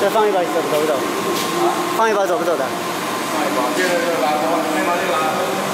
再放一把走不走的？放一把走不走的？放一把，这个拉钩，这把就拉钩。